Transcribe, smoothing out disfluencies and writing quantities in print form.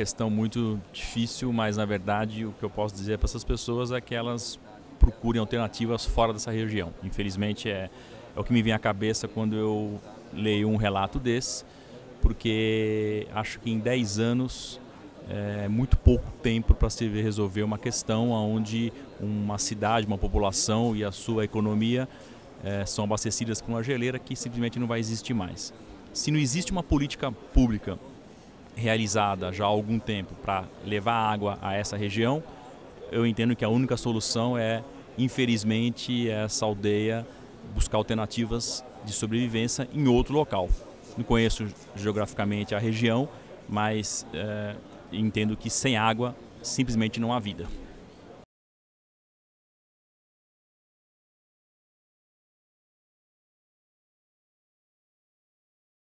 questão muito difícil, mas na verdade o que eu posso dizer para essas pessoas é que elas procurem alternativas fora dessa região. Infelizmente é o que me vem à cabeça quando eu leio um relato desse, porque acho que em 10 anos é muito pouco tempo para se resolver uma questão onde uma cidade, uma população e a sua economia são abastecidas por uma geleira que simplesmente não vai existir mais. Se não existe uma política pública realizada já há algum tempo para levar água a essa região, eu entendo que a única solução é, infelizmente, essa aldeia buscar alternativas de sobrevivência em outro local. Não conheço geograficamente a região, mas entendo que sem água simplesmente não há vida.